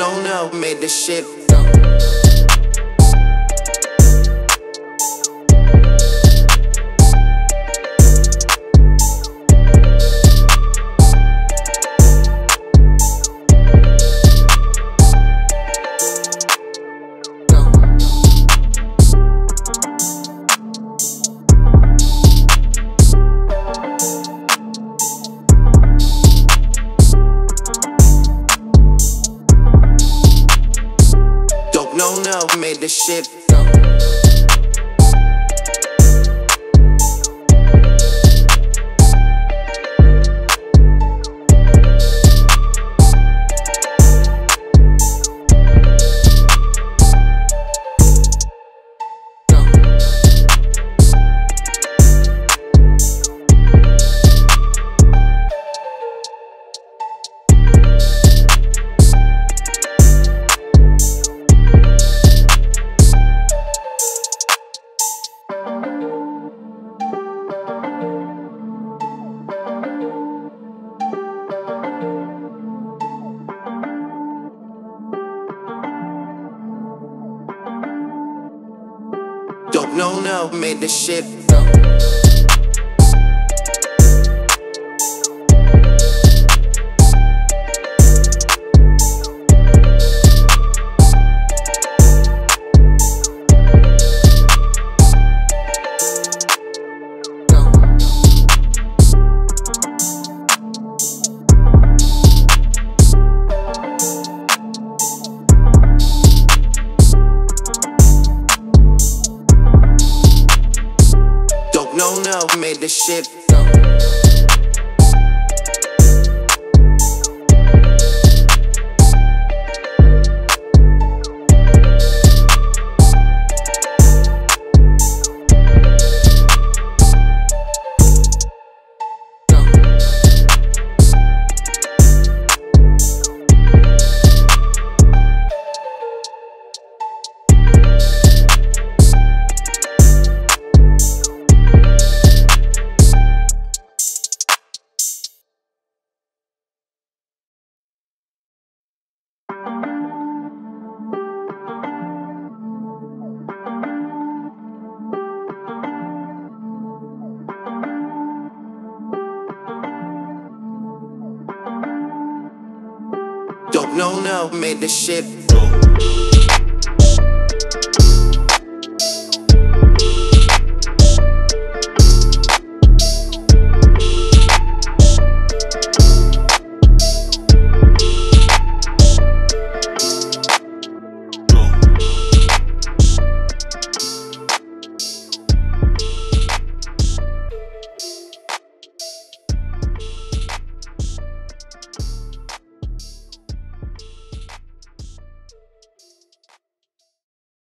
no, made this shit go. No, made this shit go. No, made this shit go. No, made this shit go. No, made this shit go.